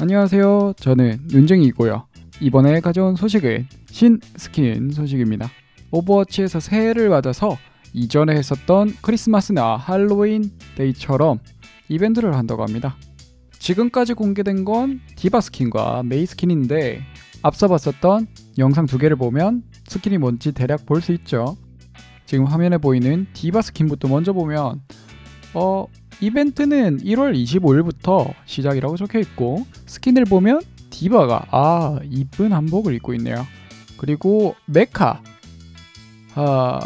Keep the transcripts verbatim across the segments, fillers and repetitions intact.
안녕하세요. 저는 윤쟁이고요. 이번에 가져온 소식은 신스킨 소식입니다. 오버워치에서 새해를 맞아서 이전에 했었던 크리스마스나 할로윈 데이처럼 이벤트를 한다고 합니다. 지금까지 공개된 건 디바 스킨과 메이 스킨인데 앞서 봤었던 영상 두 개를 보면 스킨이 뭔지 대략 볼 수 있죠. 지금 화면에 보이는 디바 스킨부터 먼저 보면 어... 이벤트는 일월 이십오일부터 시작이라고 적혀있고 스킨을 보면 디바가 아 이쁜 한복을 입고 있네요. 그리고 메카 아...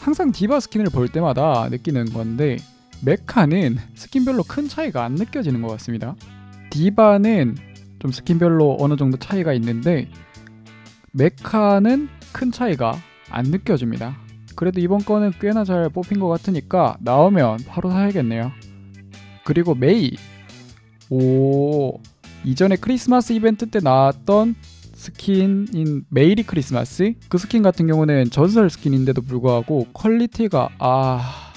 항상 디바 스킨을 볼 때마다 느끼는 건데 메카는 스킨별로 큰 차이가 안 느껴지는 것 같습니다. 디바는 좀 스킨별로 어느 정도 차이가 있는데 메카는 큰 차이가 안 느껴집니다. 그래도 이번 거는 꽤나 잘 뽑힌 것 같으니까 나오면 바로 사야겠네요. 그리고 메이 오 이전에 크리스마스 이벤트 때 나왔던 스킨인 메이리 크리스마스 그 스킨 같은 경우는 전설 스킨인데도 불구하고 퀄리티가 아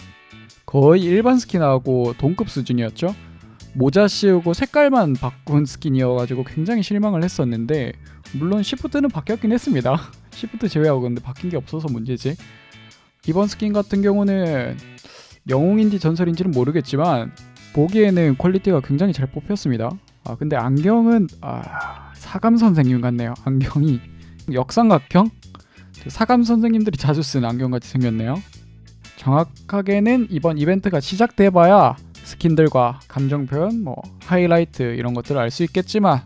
거의 일반 스킨하고 동급 수준이었죠. 모자 씌우고 색깔만 바꾼 스킨이어가지고 굉장히 실망을 했었는데 물론 시프트는 바뀌었긴 했습니다. 시프트 제외하고 근데 바뀐 게 없어서 문제지. 이번 스킨 같은 경우는 영웅인지 전설인지는 모르겠지만 보기에는 퀄리티가 굉장히 잘 뽑혔습니다. 아 근데 안경은 아 사감 선생님 같네요. 안경이 역삼각형? 사감 선생님들이 자주 쓰는 안경같이 생겼네요. 정확하게는 이번 이벤트가 시작돼봐야 스킨들과 감정표현, 뭐 하이라이트 이런 것들을 알 수 있겠지만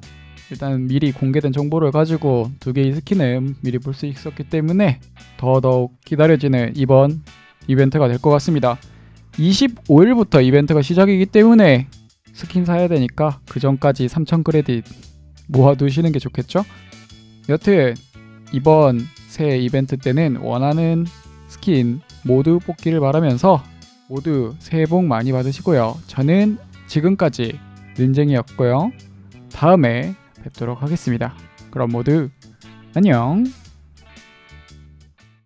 일단 미리 공개된 정보를 가지고 두 개의 스킨은 미리 볼 수 있었기 때문에 더더욱 기다려지는 이번 이벤트가 될 것 같습니다. 이십오일부터 이벤트가 시작이기 때문에 스킨 사야 되니까 그 전까지 삼천 크레딧 모아두시는 게 좋겠죠? 여튼 이번 새해 이벤트 때는 원하는 스킨 모두 뽑기를 바라면서 모두 새해 복 많이 받으시고요. 저는 지금까지 윤쟁이였고요. 다음에 뵙도록 하겠습니다. 그럼 모두 안녕!